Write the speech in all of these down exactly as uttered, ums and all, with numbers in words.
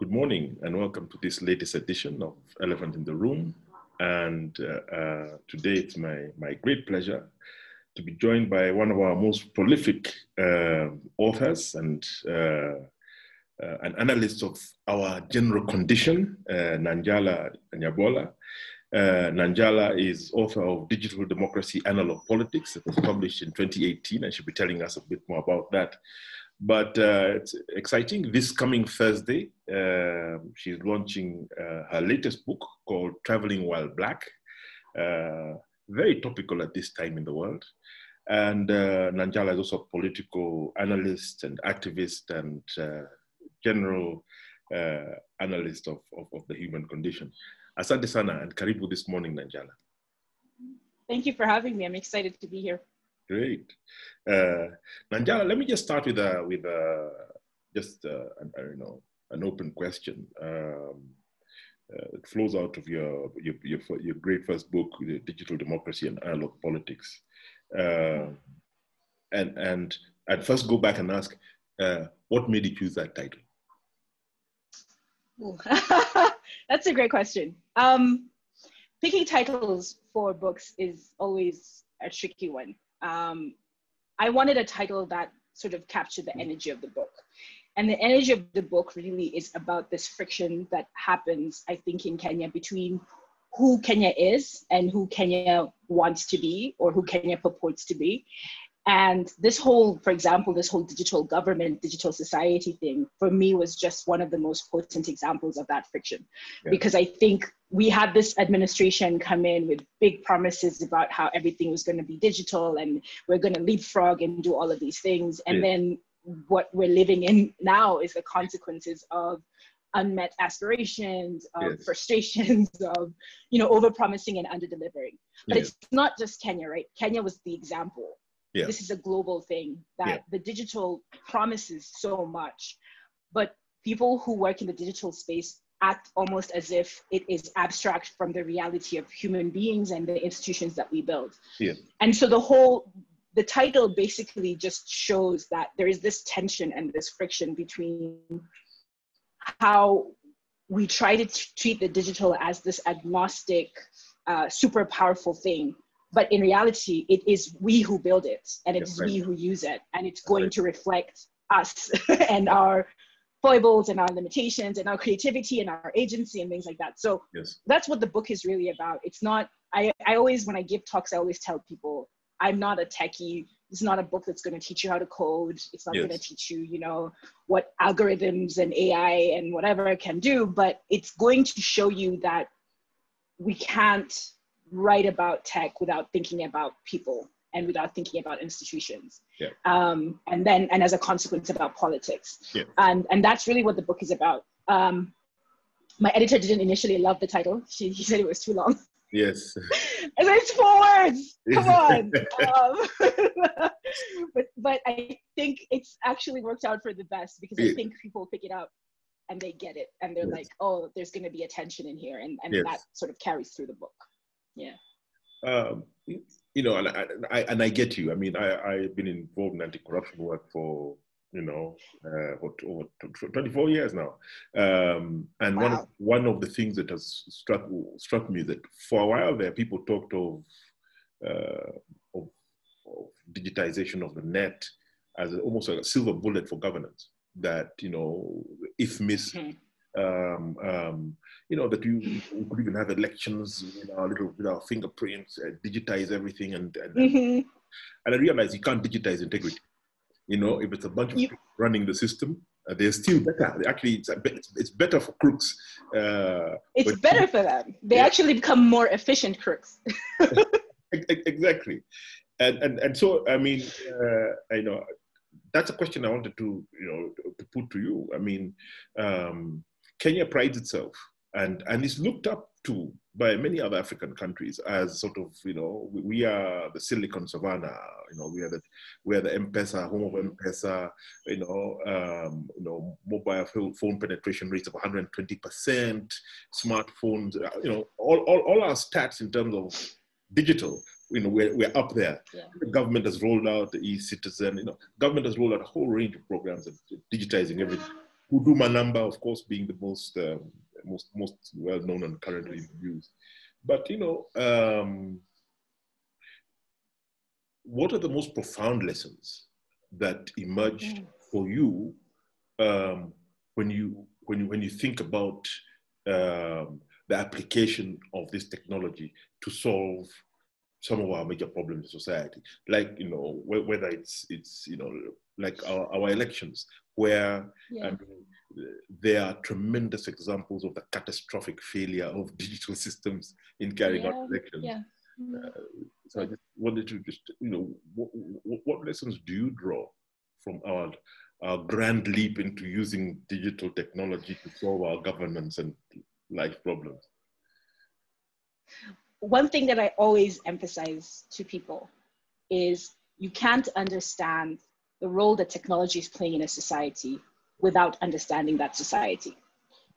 Good morning and welcome to this latest edition of Elephant in the Room. And uh, uh, today it's my, my great pleasure to be joined by one of our most prolific uh, authors and uh, uh, an analyst of our general condition, uh, Nanjala Nyabola. Uh, Nanjala is author of Digital Democracy, Analog Politics. It was published in twenty eighteen and she'll be telling us a bit more about that. But uh, it's exciting. This coming Thursday, uh, she's launching uh, her latest book called Traveling While Black. Uh, very topical at this time in the world. And uh, Nanjala is also a political analyst and activist and uh, general uh, analyst of, of, of the human condition. Asante sana and karibu this morning, Nanjala. Thank you for having me. I'm excited to be here. Great, uh, Nanjala. Let me just start with a with a just a, I don't know an open question. Um, uh, it flows out of your your your, your great first book, Digital Democracy and Analog Politics, uh, and and I'd first go back and ask, uh, what made you choose that title? That's a great question. Um, picking titles for books is always a tricky one. Um, I wanted a title that sort of captured the energy of the book. And the energy of the book really is about this friction that happens, I think, in Kenya between who Kenya is and who Kenya wants to be or who Kenya purports to be. And this whole, for example, this whole digital government, digital society thing, for me was just one of the most potent examples of that friction. Yeah. Because I think we had this administration come in with big promises about how everything was going to be digital and we're going to leapfrog and do all of these things. And yeah. Then what we're living in now is the consequences of unmet aspirations, of yes. frustrations, of, you know, overpromising and under-delivering. But yeah. It's not just Kenya, right? Kenya was the example. Yeah. This is a global thing that yeah. the digital promises so much, but people who work in the digital space act almost as if it is abstract from the reality of human beings and the institutions that we build. Yeah. And so the whole, the title basically just shows that there is this tension and this friction between how we try to treat the digital as this agnostic, uh, super powerful thing. But in reality, it is we who build it, and it's right. we who use it, and it's going right. to reflect us and our foibles and our limitations and our creativity and our agency and things like that. So yes. that's what the book is really about. It's not, I, I always, when I give talks, I always tell people, I'm not a techie. It's not a book that's going to teach you how to code. It's not yes. going to teach you, you know, what algorithms and A I and whatever can do, but it's going to show you that we can't write about tech without thinking about people and without thinking about institutions. Yeah. Um, and then, and as a consequence about politics. Yeah. And, and that's really what the book is about. Um, my editor didn't initially love the title. She, she said it was too long. Yes. I said, it's four words, come on. um, but, but I think it's actually worked out for the best because yeah. I think people pick it up and they get it. And they're yes. like, oh, there's gonna be a tension in here. And, and yes. that sort of carries through the book. Yeah, um, you know, and I, I and I get you. I mean, I I've been involved in anti-corruption work for you know uh, what over twenty-four years now, um, and wow. one of, one of the things that has struck struck me that for a while there people talked of uh, of, of digitization of the net as almost like a silver bullet for governance. That you know, I F M I S. Okay. Um, um, you know, that you could even have elections with our little with our fingerprints, uh, digitize everything, and and, mm-hmm. and I realized you can't digitize integrity. You know, if it's a bunch of people running the system, uh, they're still better. Actually, it's it's better for crooks. Uh, it's better for them. They yeah. actually become more efficient crooks. Exactly, and and and so I mean, uh, I know that's a question I wanted to you know to put to you. I mean. Um, Kenya prides itself, and, and is looked up to by many other African countries as sort of, you know, we, we are the Silicon Savannah, you know, we are the, we are the M-Pesa, home of M-Pesa, you know, um, you know, mobile phone penetration rates of one hundred twenty percent, smartphones, you know, all, all, all our stats in terms of digital, you know, we're, we're up there. Yeah. The government has rolled out the e-citizen, you know, government has rolled out a whole range of programs of digitizing everything. Huduma number, of course, being the most um, most most well known and currently used. But you know, um, what are the most profound lessons that emerged for you um, when you when you when you think about um, the application of this technology to solve some of our major problems in society, like you know whether it's it's you know like our, our elections, where yeah. I mean, there are tremendous examples of the catastrophic failure of digital systems in carrying yeah. out elections. Yeah. Mm-hmm. uh, so I just wanted to just you know what, what lessons do you draw from our our grand leap into using digital technology to solve our governance and life problems? One thing that I always emphasize to people is you can't understand the role that technology is playing in a society without understanding that society.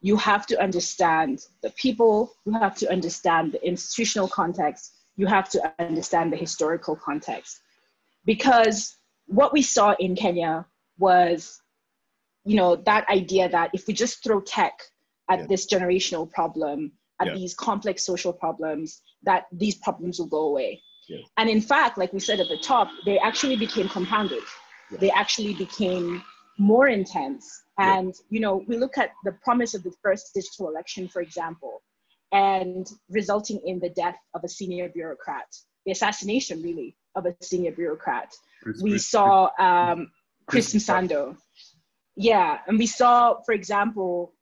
You have to understand the people, you have to understand the institutional context, you have to understand the historical context. Because what we saw in Kenya was, you know, that idea that if we just throw tech at yeah. this generational problem, at yeah. these complex social problems, that these problems will go away. Yeah. And in fact, like we said at the top, they actually became compounded. Yeah. They actually became more intense. And, yeah. you know, we look at the promise of the first digital election, for example, and resulting in the death of a senior bureaucrat, the assassination, really, of a senior bureaucrat. Chris, we Chris, saw um, Chris Msando. Yeah, and we saw, for example,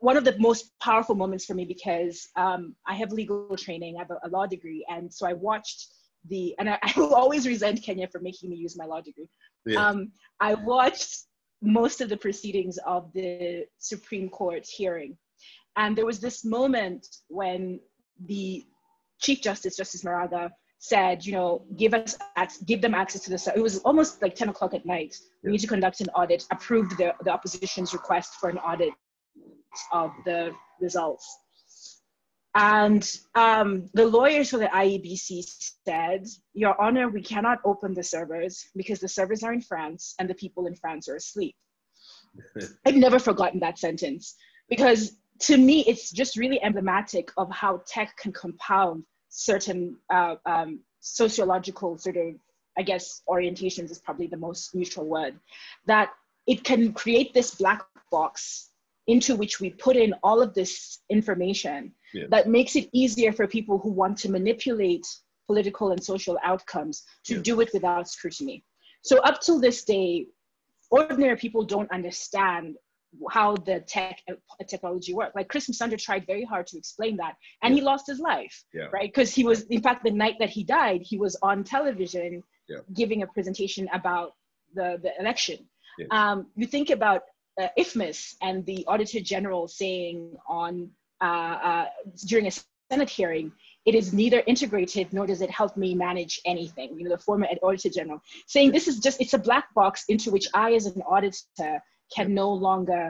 one of the most powerful moments for me, because um, I have legal training, I have a, a law degree, and so I watched the, and I, I will always resent Kenya for making me use my law degree. Yeah. Um, I watched most of the proceedings of the Supreme Court hearing. And there was this moment when the Chief Justice, Justice Maraga, said, you know, give us, give them access to the, it was almost like ten o'clock at night. We need to conduct an audit, approved the, the opposition's request for an audit of the results. And um, the lawyers for the I E B C said, Your Honor, we cannot open the servers because the servers are in France and the people in France are asleep. I've never forgotten that sentence, because to me, it's just really emblematic of how tech can compound certain uh, um, sociological sort of, I guess, orientations is probably the most neutral word, that it can create this black box into which we put in all of this information yeah. that makes it easier for people who want to manipulate political and social outcomes to yeah. do it without scrutiny. So up till this day, ordinary people don't understand how the tech uh, technology worked. Like Chris Msando tried very hard to explain that, and yeah. he lost his life, yeah. right? Because he was, in fact, the night that he died, he was on television yeah. giving a presentation about the, the election. Yeah. Um, you think about Uh, I F M I S and the Auditor General saying on uh, uh, during a Senate hearing, it is neither integrated nor does it help me manage anything. You know, the former Auditor General saying this is just, it's a black box into which I as an auditor can no longer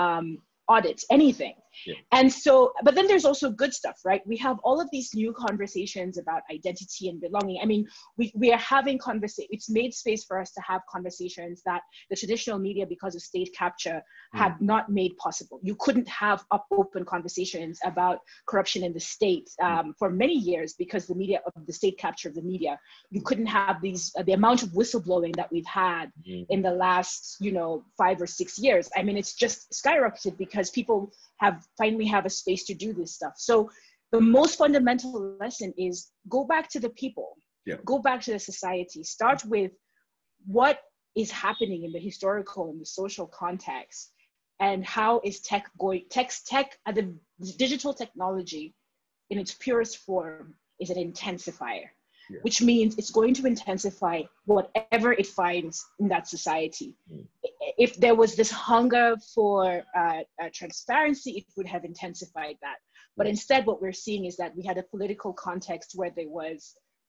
um, audit anything. Yeah. And so, but then there's also good stuff, right? We have all of these new conversations about identity and belonging. I mean, we, we are having conversations, it's made space for us to have conversations that the traditional media, because of state capture, mm. had not made possible. You couldn't have up open conversations about corruption in the state um, for many years because the media, of the state capture of the media, you couldn't have these, uh, the amount of whistleblowing that we've had mm. in the last, you know, five or six years. I mean, it's just skyrocketed because people have finally have a space to do this stuff. So the most fundamental lesson is go back to the people, yeah. go back to the society, start with what is happening in the historical and the social context, and how is tech going, tech, tech, the digital technology in its purest form is an intensifier, yeah. which means it's going to intensify whatever it finds in that society. Mm. If there was this hunger for uh, uh, transparency, it would have intensified that. But instead, what we're seeing is that we had a political context where there was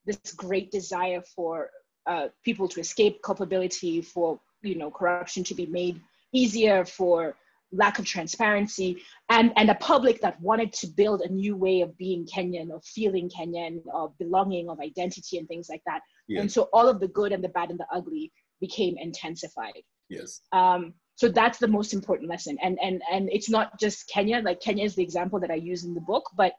this great desire for uh, people to escape culpability, for you know corruption to be made easier, for lack of transparency, and, and a public that wanted to build a new way of being Kenyan, of feeling Kenyan, of belonging, of identity, and things like that. Yeah. And so all of the good and the bad and the ugly became intensified. Yes. Um, So that's the most important lesson. And, and, and it's not just Kenya, like Kenya is the example that I use in the book, but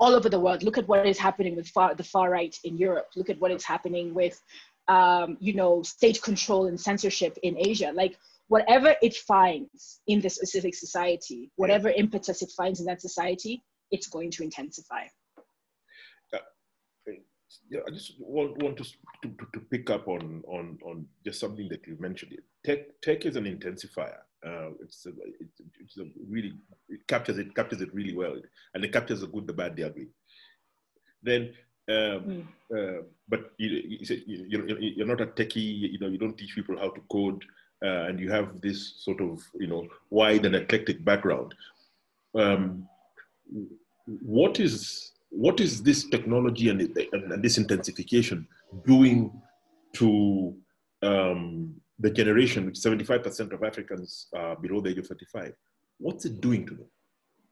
all over the world, look at what is happening with far, the far right in Europe. Look at what is happening with, um, you know, state control and censorship in Asia. Like whatever it finds in the specific society, whatever impetus it finds in that society, it's going to intensify. Yeah, I just want, want to, to, to pick up on, on, on just something that you mentioned. Tech, tech is an intensifier. Uh, it's, a, it's, it's a really, it captures it, captures it really well. And it captures the good, the bad, the ugly. Then, um, mm. uh, but you, you, you're, you're not a techie, you know, you don't teach people how to code, uh, and you have this sort of, you know, wide and eclectic background. Um, what is... What is this technology and, and this intensification doing to um, the generation, which seventy-five percent of Africans are below the age of thirty-five? What's it doing to them?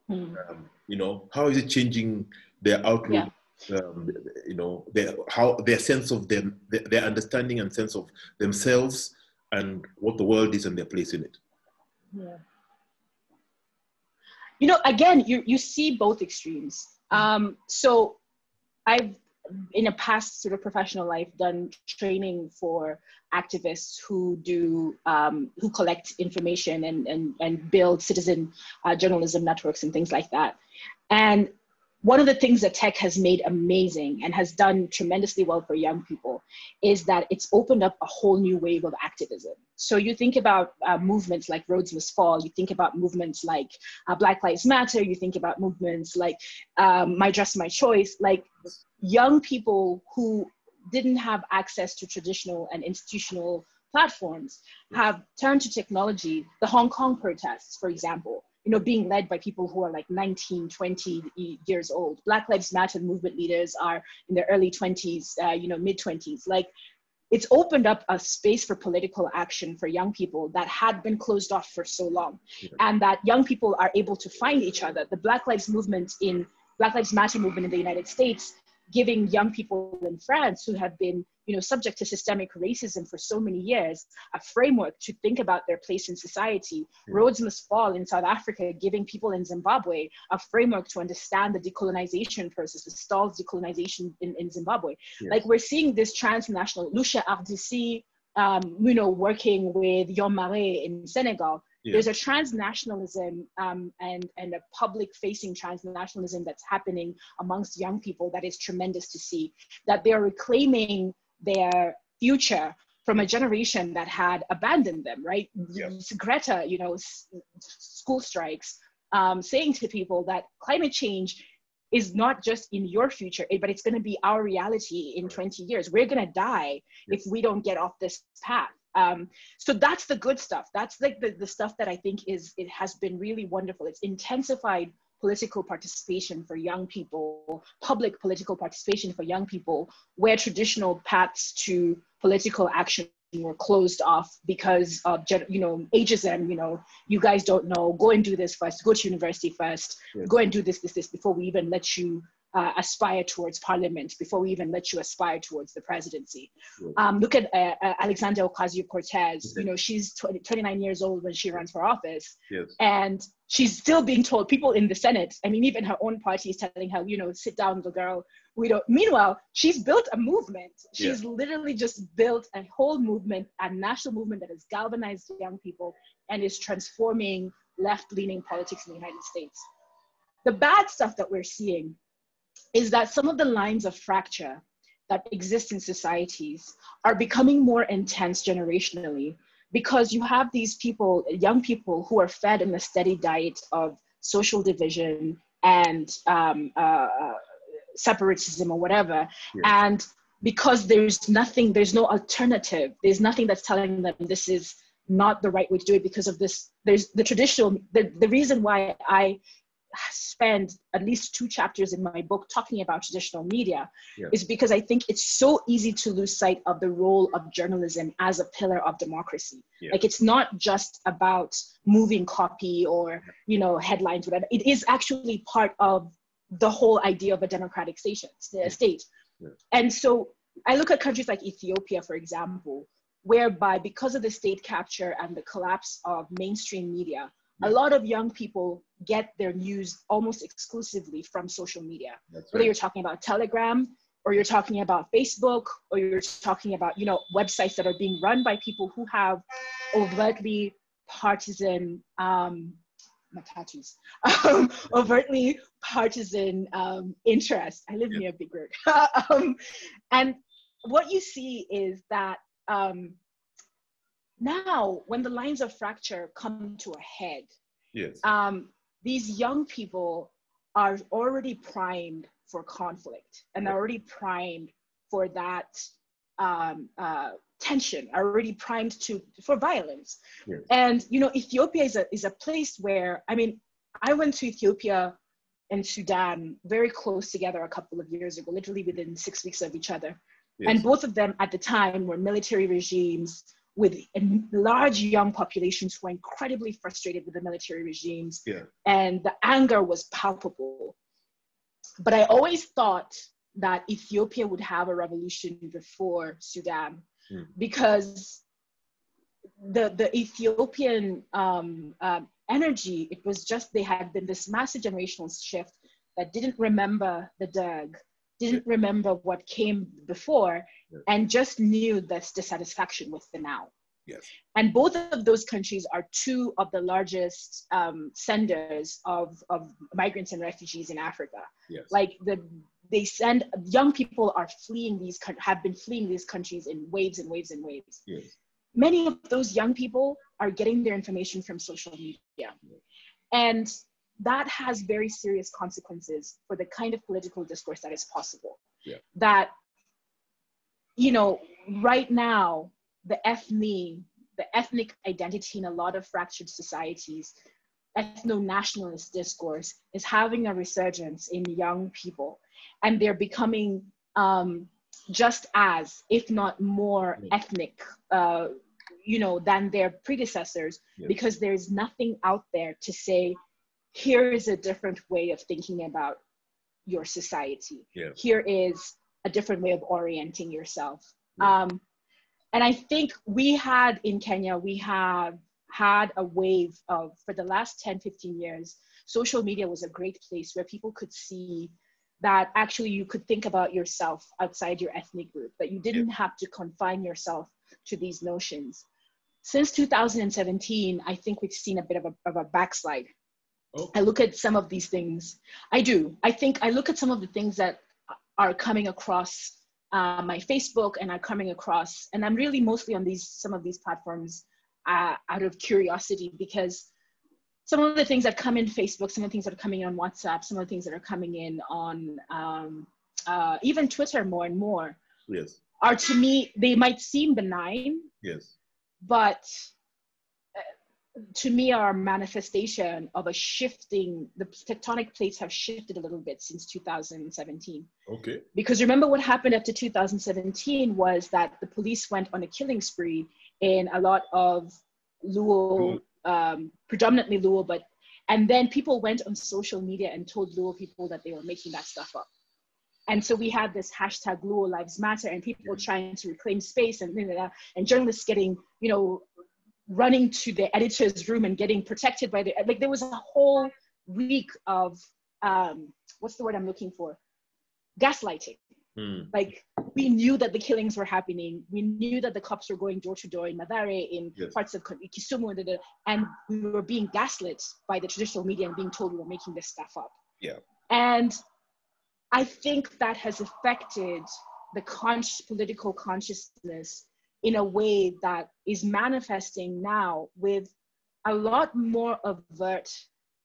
Mm. Um, you know, how is it changing their outlook? Yeah. Um, you know, their how their sense of them, their, their understanding and sense of themselves and what the world is and their place in it. Yeah. You know, again, you you see both extremes. Um, so I've, in a past sort of professional life, done training for activists who do, um, who collect information and, and, and build citizen uh, journalism networks and things like that. And one of the things that tech has made amazing and has done tremendously well for young people is that it's opened up a whole new wave of activism. So you think about uh, movements like Rhodes Must Fall, you think about movements like uh, Black Lives Matter, you think about movements like um, My Dress, My Choice, like young people who didn't have access to traditional and institutional platforms have turned to technology. The Hong Kong protests, for example, you know, being led by people who are like nineteen, twenty years old. Black Lives Matter movement leaders are in their early twenties, uh, you know, mid twenties. Like, it's opened up a space for political action for young people that had been closed off for so long. Yeah. And that young people are able to find each other. The Black Lives movement in, Black Lives Matter movement in the United States, giving young people in France who have been, you know, subject to systemic racism for so many years, a framework to think about their place in society. Yeah. Rhodes Must Fall in South Africa, giving people in Zimbabwe a framework to understand the decolonization process, the stalled decolonization in, in Zimbabwe. Yeah. Like, we're seeing this transnational, Lucia Ardisi, um, you know, working with Y'en a Marre in Senegal. Yeah. There's a transnationalism um, and, and a public-facing transnationalism that's happening amongst young people that is tremendous to see, that they're reclaiming their future from a generation that had abandoned them, right? Yeah. Greta, you know, s school strikes, um, saying to people that climate change is not just in your future, but it's going to be our reality in twenty years. We're going to die yeah. if we don't get off this path. Um, so that's the good stuff. That's like the, the stuff that I think is, it has been really wonderful. It's intensified political participation for young people, public political participation for young people, where traditional paths to political action were closed off because of, you know, ageism, you know, you guys don't know, go and do this first, go to university first, yeah. go and do this, this, this, before we even let you Uh, aspire towards parliament, before we even let you aspire towards the presidency. Sure. Um, look at uh, uh, Alexandria Ocasio-Cortez. You know, she's twenty-nine years old when she runs for office. Yes. And she's still being told, people in the Senate, I mean, even her own party is telling her, you know, sit down, little girl. We don't. Meanwhile, she's built a movement. She's yeah. literally just built a whole movement, a national movement that has galvanized young people and is transforming left-leaning politics in the United States. The bad stuff that we're seeing is that some of the lines of fracture that exist in societies are becoming more intense generationally, because you have these people, young people, who are fed in a steady diet of social division and um, uh, separatism or whatever. Yeah. And because there's nothing, there's no alternative, there's nothing that's telling them this is not the right way to do it because of this. There's the traditional, the, the reason why I spend at least two chapters in my book talking about traditional media yeah. is because I think it's so easy to lose sight of the role of journalism as a pillar of democracy. Yeah. Like, it's not just about moving copy or, you know, headlines, whatever. It is actually part of the whole idea of a democratic station, state. Yeah. Yeah. And so I look at countries like Ethiopia, for example, whereby because of the state capture and the collapse of mainstream media, a lot of young people get their news almost exclusively from social media. That's right. Whether you're talking about Telegram, or you're talking about Facebook, or you're talking about, you know, websites that are being run by people who have overtly partisan, um, matatus, um, overtly partisan um, interests. I live yep. near a big road. um, and what you see is that um, now, when the lines of fracture come to a head, yes. um, these young people are already primed for conflict, and they're already primed for that um, uh, tension, are already primed to for violence. Yes. And, you know, Ethiopia is a, is a place where, I mean, I went to Ethiopia and Sudan very close together a couple of years ago, literally within six weeks of each other. Yes. And both of them at the time were military regimes with large young populations who were incredibly frustrated with the military regimes. Yeah. And the anger was palpable. But I always thought that Ethiopia would have a revolution before Sudan, mm. because the, the Ethiopian um, uh, energy, it was just, they had been this massive generational shift that didn't remember the Derg, didn't remember what came before, yeah. and just knew this dissatisfaction with the now. Yes. And both of those countries are two of the largest um, senders of, of migrants and refugees in Africa. Yes. Like the, they send, young people are fleeing these, have been fleeing these countries in waves and waves and waves. Yes. Many of those young people are getting their information from social media. Yes. And that has very serious consequences for the kind of political discourse that is possible. Yeah. That, you know, right now, the ethne, the ethnic identity in a lot of fractured societies, ethno-nationalist discourse is having a resurgence in young people. And they're becoming um, just as, if not more, yeah. ethnic, uh, you know, than their predecessors, yeah. because there's nothing out there to say, here is a different way of thinking about your society. Yeah. Here is a different way of orienting yourself. Yeah. Um, and I think we had in Kenya, we have had a wave of, for the last ten, fifteen years, social media was a great place where people could see that actually you could think about yourself outside your ethnic group, that you didn't yeah. have to confine yourself to these notions. Since two thousand seventeen, I think we've seen a bit of a, of a backslide. Oh. I look at some of these things. I do. I think I look at some of the things that are coming across uh, my Facebook and are coming across, and I'm really mostly on these some of these platforms uh, out of curiosity, because some of the things that come in Facebook, some of the things that are coming in on WhatsApp, some of the things that are coming in on um, uh, even Twitter more and more, yes. are to me, they might seem benign, yes. but to me, our manifestation of a shifting, the tectonic plates have shifted a little bit since two thousand seventeen. Okay. Because remember what happened after two thousand seventeen was that the police went on a killing spree in a lot of Luo, um, predominantly Luo, but, and then people went on social media and told Luo people that they were making that stuff up. And so we had this hashtag Luo Lives Matter and people mm-hmm. trying to reclaim space and, and journalists getting, you know, running to the editor's room and getting protected by the, like there was a whole week of, um, what's the word I'm looking for? Gaslighting. Mm. Like we knew that the killings were happening. We knew that the cops were going door to door in Mathare, in yes. parts of Kisumu, and we were being gaslit by the traditional media and being told we were making this stuff up. Yeah. And I think that has affected the conscious political consciousness in a way that is manifesting now with a lot more overt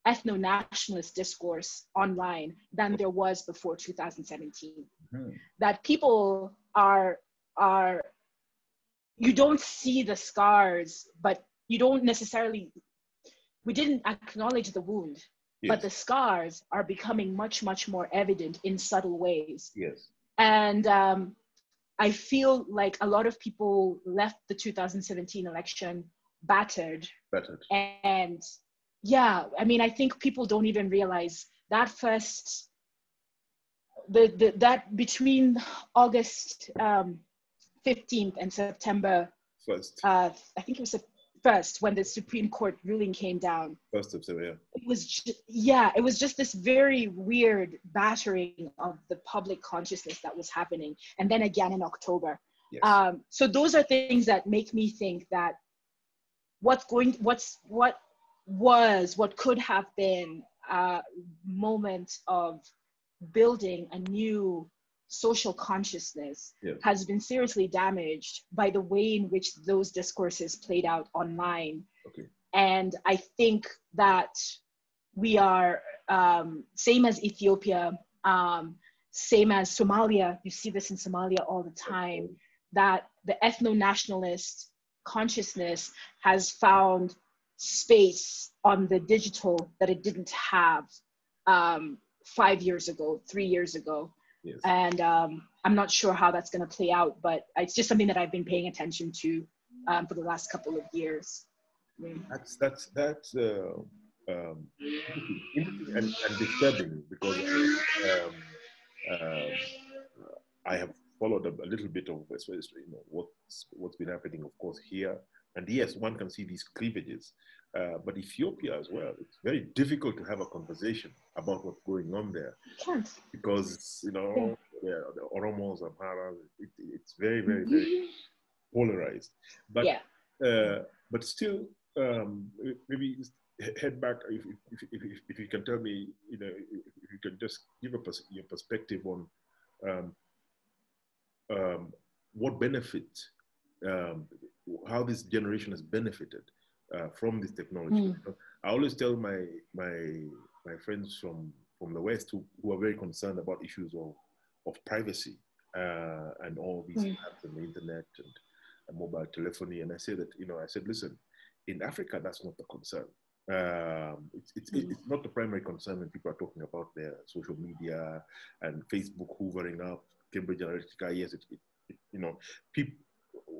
ethno-nationalist discourse online than there was before two thousand seventeen. Mm-hmm. That people are, are, you don't see the scars, but you don't necessarily, we didn't acknowledge the wound, yes. but the scars are becoming much, much more evident in subtle ways. Yes. And, um, I feel like a lot of people left the two thousand seventeen election battered. Battered. And yeah, I mean, I think people don't even realize that first, the, the that between August um, fifteenth and September First. Uh, I think it was the first, when the Supreme Court ruling came down. First of two, yeah. It was just, yeah, it was just this very weird battering of the public consciousness that was happening. And then again in October. Yes. Um, so those are things that make me think that what's going, what's, what was, what could have been a moment of building a new social consciousness yeah. has been seriously damaged by the way in which those discourses played out online. Okay. And I think that we are, um, same as Ethiopia, um, same as Somalia, you see this in Somalia all the time, okay. that the ethno-nationalist consciousness has found space on the digital that it didn't have um, five years ago, three years ago. Yes. And um, I'm not sure how that's going to play out, but it's just something that I've been paying attention to um, for the last couple of years. Mm. That's, that's, that's uh, um, interesting and, and disturbing because um, um, I have followed a little bit of you know, what's, what's been happening, of course, here. And yes, one can see these cleavages, uh, but Ethiopia as well, it's very difficult to have a conversation about what's going on there. Yes. Because, you know, yeah, the Oromos, Amharas, it, it's very, very, very polarized. But, yeah. uh, but still, um, maybe head back, if, if, if, if, if you can tell me, you know, if you can just give a pers your perspective on um, um, what benefit um, how this generation has benefited uh, from this technology. Mm. I always tell my my my friends from from the West who, who are very concerned about issues of of privacy uh, and all these mm. apps and the internet and, and mobile telephony, and I say that you know I said listen, in Africa that's not the concern. Um, it's it's, mm. it's not the primary concern when people are talking about their social media and Facebook hoovering up Cambridge Analytica. Yes, it, it, it you know people.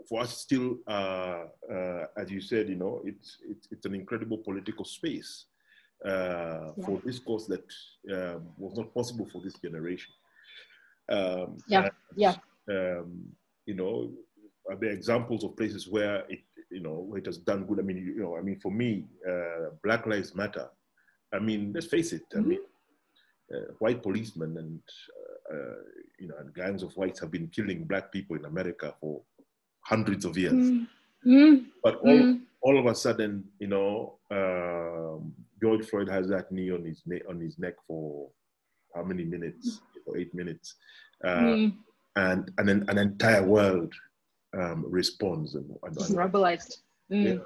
For us, still, uh, uh, as you said, you know, it's it's, it's an incredible political space uh, yeah. for discourse that um, was not possible for this generation. Um, yeah, yeah. Um, you know, are there examples of places where it, you know, it has done good? I mean, you know, I mean, for me, uh, Black Lives Matter. I mean, let's face it. Mm-hmm. I mean, uh, white policemen and uh, you know, and gangs of whites have been killing black people in America for hundreds of years, mm. Mm. but all, mm. all of a sudden, you know, um, George Floyd has that knee on his ne on his neck for how many minutes? For eight minutes, uh, mm. and and an, an entire world um, responds and, and, and mobilized. Mm.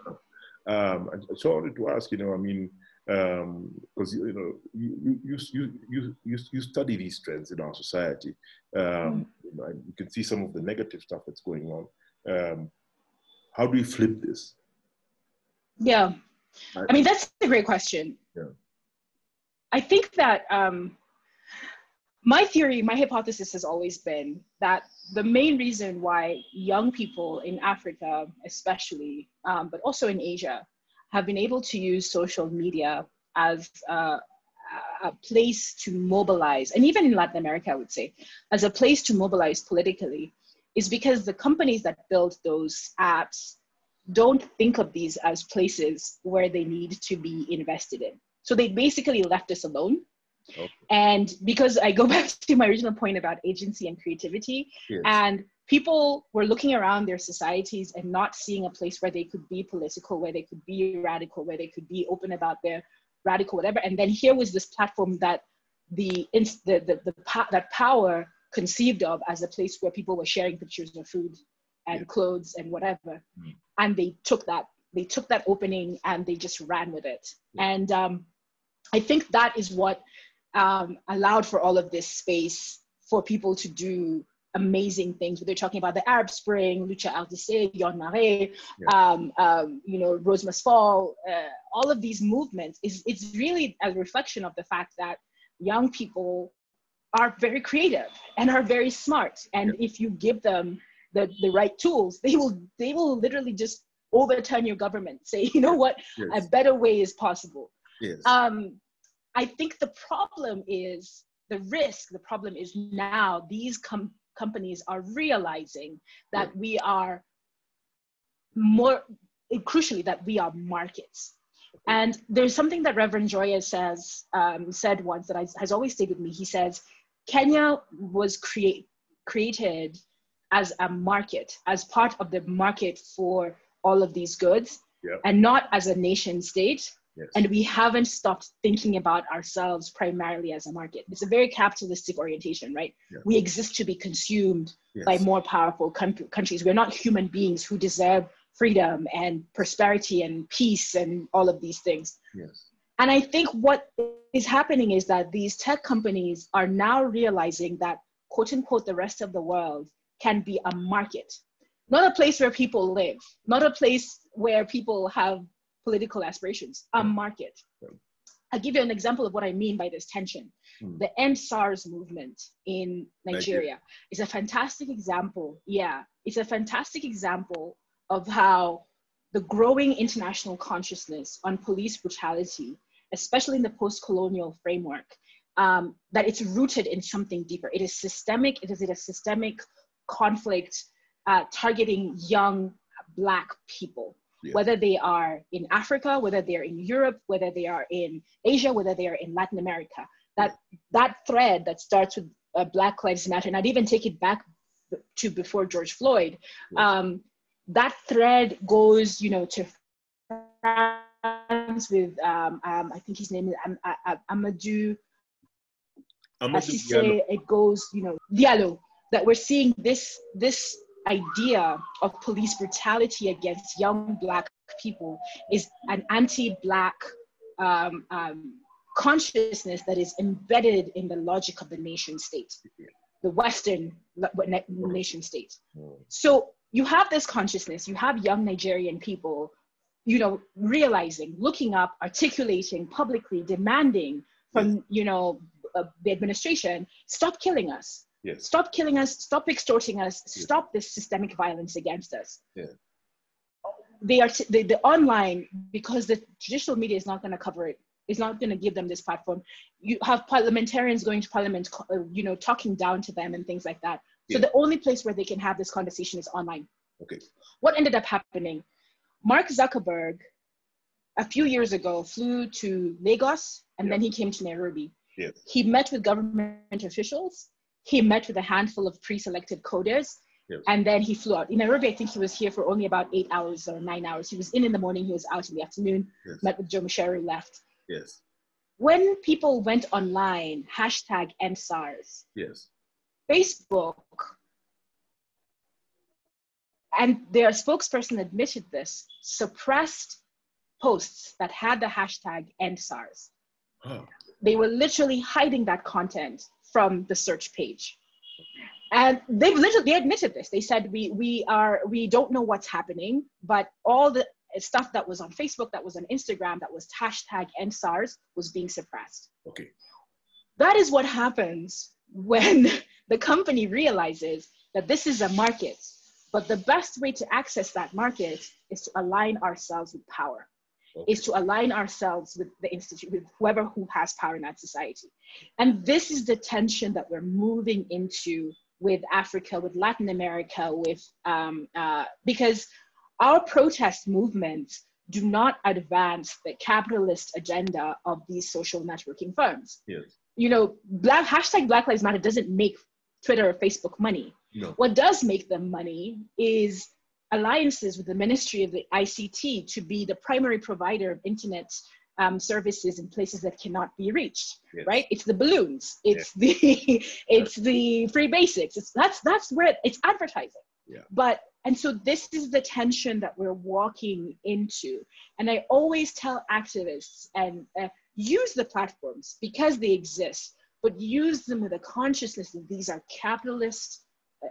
Yeah. Um, and so I wanted to ask, you know, I mean, because um, you know, you you you you you you study these trends in our society, um, mm. you know, and you can see some of the negative stuff that's going on. Um, how do you flip this? Yeah, I mean, that's a great question. Yeah. I think that um, my theory, my hypothesis has always been that the main reason why young people in Africa, especially, um, but also in Asia, have been able to use social media as uh, a place to mobilize, and even in Latin America, I would say, as a place to mobilize politically, is because the companies that build those apps don't think of these as places where they need to be invested in. So they basically left us alone. Okay. And because I go back to my original point about agency and creativity, yes. and people were looking around their societies and not seeing a place where they could be political, where they could be radical, where they could be open about their radical whatever. And then here was this platform that the, the, the, the that power conceived of as a place where people were sharing pictures of food and yeah. clothes and whatever. Mm. And they took that, they took that opening and they just ran with it. Yeah. And um, I think that is what um, allowed for all of this space for people to do amazing things. They're talking about the Arab Spring, Lucia Ardisi, Y'en a Marre, yeah. um, um, you know, Rhodes Must Fall, uh, all of these movements is, it's really a reflection of the fact that young people are very creative and are very smart. And yeah. if you give them the, the right tools, they will, they will literally just overturn your government, say, you know what, yes. a better way is possible. Yes. Um, I think the problem is, the risk, the problem is now these com companies are realizing that yeah. we are more crucially, that we are markets. And there's something that Reverend Joya says, um, said once that I, has always stayed with me. He says, Kenya was create, created as a market, as part of the market for all of these goods, yep. and not as a nation state. Yes. And we haven't stopped thinking about ourselves primarily as a market. It's a very capitalistic orientation, right? Yes. We exist to be consumed yes. by more powerful countries. We're not human beings who deserve freedom and prosperity and peace and all of these things. Yes. And I think what is happening is that these tech companies are now realizing that, quote unquote, the rest of the world can be a market, not a place where people live, not a place where people have political aspirations, a market. I'll give you an example of what I mean by this tension. Mm. The EndSARS movement in Nigeria is a fantastic example. Yeah, it's a fantastic example of how the growing international consciousness on police brutality, especially in the post-colonial framework, um, that it's rooted in something deeper. It is systemic, it is a systemic conflict uh, targeting young Black people. Yeah. Whether they are in Africa, whether they're in Europe, whether they are in Asia, whether they are in Latin America. That, that thread that starts with uh, Black Lives Matter, and I'd even take it back to before George Floyd, um, that thread goes, you know, to France with, um, um, I think his name is Am Am Am Amadou, Amadou it goes, you know, Diallo, that we're seeing this, this, idea of police brutality against young Black people is an anti-Black um, um, consciousness that is embedded in the logic of the nation state, the Western nation state. So you have this consciousness, you have young Nigerian people, you know, realizing, looking up, articulating publicly, demanding from, you know, uh, the administration, stop killing us. Yes. Stop killing us, stop extorting us, yes. stop this systemic violence against us. Yeah. They are t the, the online, because the traditional media is not going to cover it, it's not going to give them this platform. You have parliamentarians going to parliament, you know, talking down to them and things like that. Yeah. So the only place where they can have this conversation is online. Okay. What ended up happening? Mark Zuckerberg, a few years ago, flew to Lagos and yeah. then he came to Nairobi. Yeah. He met with government officials. He met with a handful of pre-selected coders, yes. and then he flew out. In Nairobi, I think he was here for only about eight hours or nine hours. He was in in the morning, he was out in the afternoon, yes. met with Joe Musheri, left. Yes. When people went online, hashtag EndSARS, yes. Facebook, and their spokesperson admitted this, suppressed posts that had the hashtag EndSARS. Oh. They were literally hiding that content from the search page. And they've literally, they admitted this. They said, we, we, are, we don't know what's happening, but all the stuff that was on Facebook, that was on Instagram, that was hashtag EndSARS was being suppressed. Okay. That is what happens when the company realizes that this is a market, but the best way to access that market is to align ourselves with power. Okay. Is to align ourselves with the institute, with whoever who has power in that society. And this is the tension that we're moving into with Africa, with Latin America, with, um, uh, because our protest movements do not advance the capitalist agenda of these social networking firms. Yes. You know, black, hashtag Black Lives Matter doesn't make Twitter or Facebook money. No. What does make them money is alliances with the Ministry of the I C T to be the primary provider of internet um, services in places that cannot be reached, yes. right? It's the balloons, it's yes. the it's the Free Basics. It's that's that's where it, it's advertising. Yeah. But and so this is the tension that we're walking into. And I always tell activists and uh, use the platforms because they exist, but use them with a consciousness that these are capitalist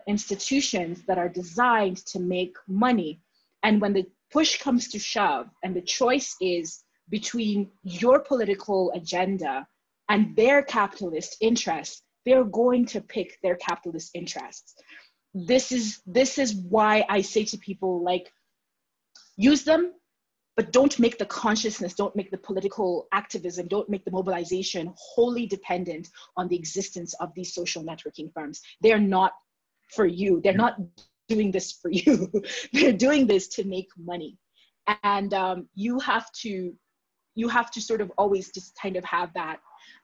institutions that are designed to make money. And when the push comes to shove and the choice is between your political agenda and their capitalist interests, they're going to pick their capitalist interests. This is, this is why I say to people, like, use them, but don't make the consciousness, don't make the political activism, don't make the mobilization wholly dependent on the existence of these social networking firms. They're not for you. They're not doing this for you. They're doing this to make money. And um, you have to, you have to sort of always just kind of have that.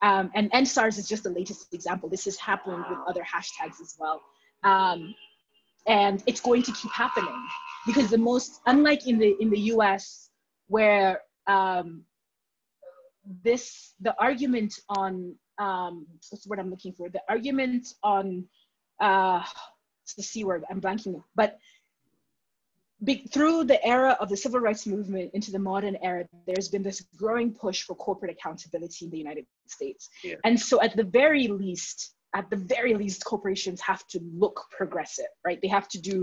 Um, and EndSARS is just the latest example. This is happening with other hashtags as well. Um, and it's going to keep happening because the most, unlike in the, in the U S where um, this, the argument on, um, what's the word I'm looking for? The argument on, uh, it's the C word, I'm blanking, but Be through the era of the civil rights movement into the modern era, there's been this growing push for corporate accountability in the United States. Yeah. And so at the very least, at the very least, corporations have to look progressive, right? They have to do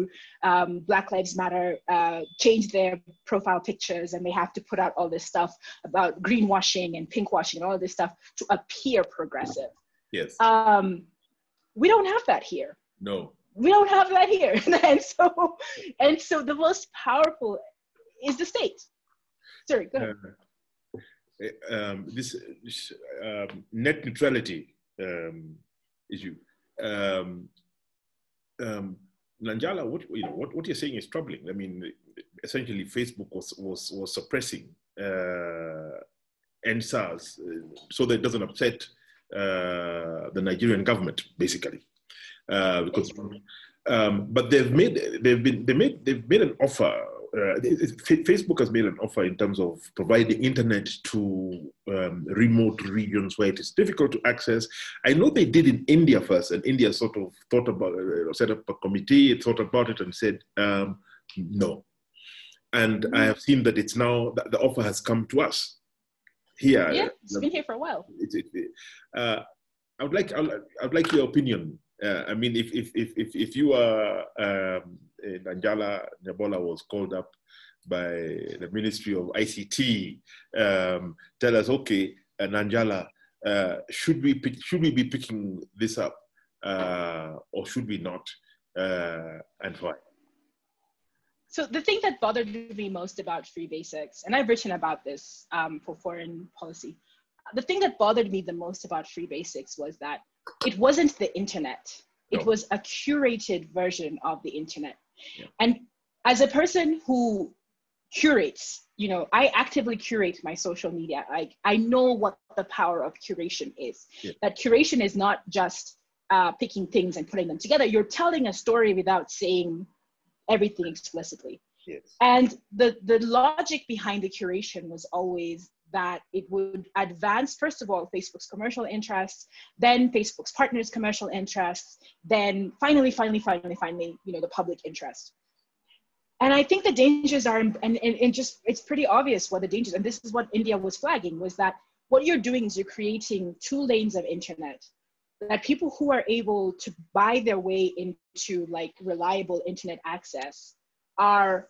um, Black Lives Matter, uh, change their profile pictures, and they have to put out all this stuff about greenwashing and pinkwashing and all of this stuff to appear progressive. Yes. Um, we don't have that here. No. We don't have that here. and so and so the most powerful is the state. Sorry, go ahead. Uh, um, this this um, net neutrality um, issue. Um, um, Nanjala, what, you know, what, what you're saying is troubling. I mean, essentially Facebook was, was, was suppressing uh, EndSARS uh, so that it doesn't upset uh, the Nigerian government, basically. Uh, because, um, but they've made they've been they made they've made an offer. Uh, Facebook has made an offer in terms of providing internet to um, remote regions where it is difficult to access. I know they did in India first, and India sort of thought about uh, set up a committee, it thought about it, and said um, no. And I have seen that it's now that the offer has come to us here. Yeah, it's been here for a while. It, it, uh, I would like I would like your opinion. Uh, I mean, if if if if you are um, Nanjala Nyabola was called up by the Ministry of I C T, um, tell us, okay, uh, Nanjala, uh, should we pick, should we be picking this up, uh, or should we not, uh, and why? So the thing that bothered me most about Free Basics, and I've written about this um, for foreign policy, the thing that bothered me the most about Free Basics was that it wasn't the internet. It no. was a curated version of the internet. Yeah. And as a person who curates, you know, I actively curate my social media. Like, I know what the power of curation is. Yeah. That curation is not just uh, picking things and putting them together. You're telling a story without saying everything explicitly. Yes. And the, the logic behind the curation was always that it would advance, first of all, Facebook's commercial interests, then Facebook's partners' commercial interests, then finally, finally, finally, finally, you know, the public interest. And I think the dangers are, and, and, and just, it's pretty obvious what the dangers, and this is what India was flagging, was that what you're doing is you're creating two lanes of internet that people who are able to buy their way into like reliable internet access are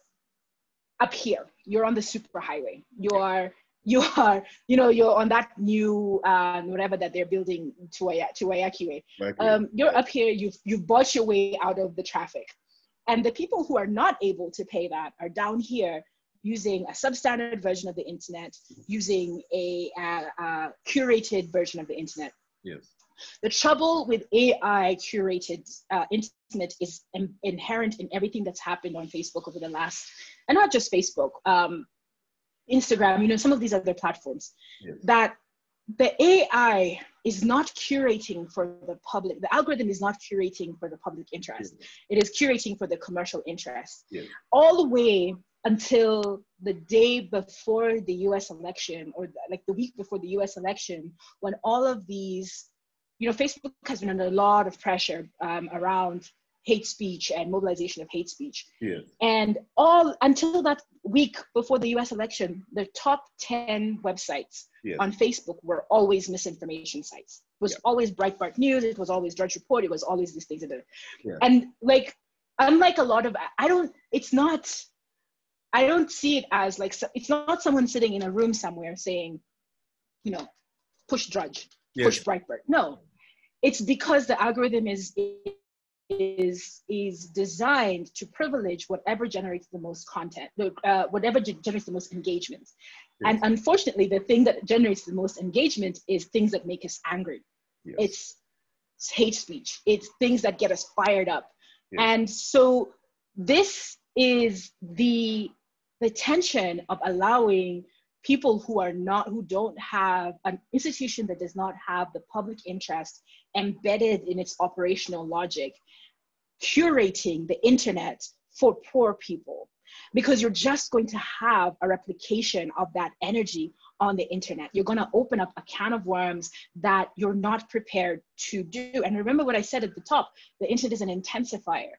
up here. You're on the superhighway. You are, You are, you know, you're on that new uh, whatever that they're building to Wayakiwe. Um, you're up here, you've, you've bought your way out of the traffic. And the people who are not able to pay that are down here using a substandard version of the internet, using a, a, a curated version of the internet. Yes. The trouble with A I curated uh, internet is in, inherent in everything that's happened on Facebook over the last, and not just Facebook, um, Instagram, you know, some of these other platforms, yes. that the A I is not curating for the public. The algorithm is not curating for the public interest. Yes. It is curating for the commercial interest. Yes. All the way until the day before the U S election, or like the week before the U S election, when all of these, you know, Facebook has been under a lot of pressure um, around hate speech and mobilization of hate speech. Yes. And all until that week before the U S election, the top ten websites yes. on Facebook were always misinformation sites. It was yeah. always Breitbart News, it was always Drudge Report, it was always these things. Yeah. And like, unlike a lot of, I don't, it's not, I don't see it as like, it's not someone sitting in a room somewhere saying, you know, push Drudge, yes. push Breitbart. No, it's because the algorithm is, is is designed to privilege whatever generates the most content, uh, whatever generates the most engagement. Yes. And unfortunately, the thing that generates the most engagement is things that make us angry. Yes. It's, it's hate speech. It's things that get us fired up. Yes. And so This is the, the tension of allowing people who are not, who don't have an institution that does not have the public interest embedded in its operational logic, curating the internet for poor people, because you're just going to have a replication of that energy on the internet. You're going to open up a can of worms that you're not prepared to do. And remember what I said at the top, the internet is an intensifier.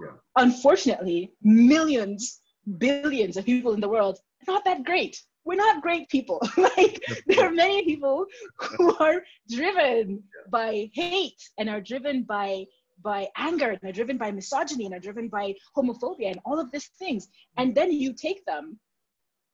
Yeah. Unfortunately, millions, billions of people in the world are not that great. We're not great people. Like, there are many people who are driven by hate and are driven by by anger and are driven by misogyny and are driven by homophobia and all of these things. And then you take them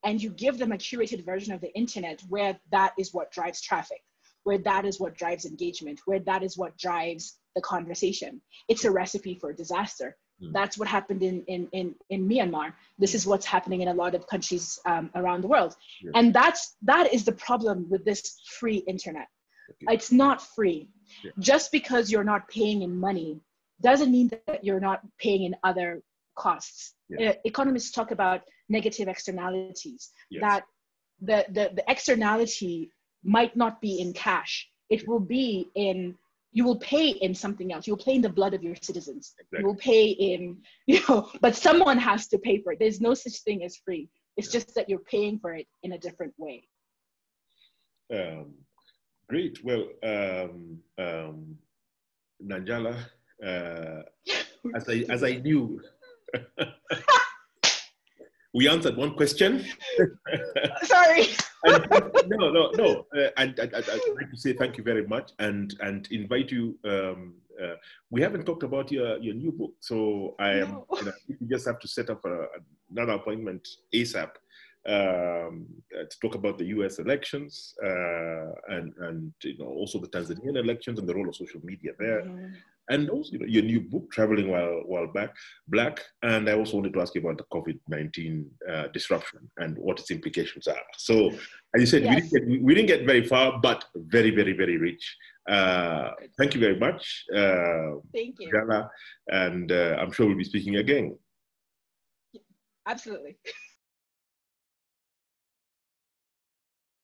and you give them a curated version of the internet where that is what drives traffic, where that is what drives engagement, where that is what drives the conversation. It's a recipe for disaster. Mm. That's what happened in, in, in, in Myanmar. This is what's happening in a lot of countries um, around the world. Yeah. And that's, that is the problem with this free internet. Okay. It's not free. Yeah. Just because you're not paying in money doesn't mean that you're not paying in other costs. Yeah. Uh, economists talk about negative externalities, yes. that the, the, the externality might not be in cash. It yeah. will be in, you will pay in something else. You'll pay in the blood of your citizens. Exactly. You will pay in, you know, but someone has to pay for it. There's no such thing as free. It's yeah. just that you're paying for it in a different way. Um. Great. Well, um, um, Nanjala, uh, as I as I knew, we answered one question. Sorry. and, no, no, no. Uh, and I'd like to say thank you very much, and and invite you. Um, uh, we haven't talked about your your new book, so I am. No. You know, you just have to set up a, another appointment ASAP. Um, uh, to talk about the U S elections uh, and, and you know, also the Tanzanian elections and the role of social media there. Mm-hmm. And also, you know, your new book, Traveling While, While Black, Black. And I also wanted to ask you about the COVID nineteen uh, disruption and what its implications are. So, as you said, yes. we, didn't get, we didn't get very far, but very, very, very rich. Uh, thank you very much. Uh, thank you. Gala, and uh, I'm sure we'll be speaking again. Absolutely.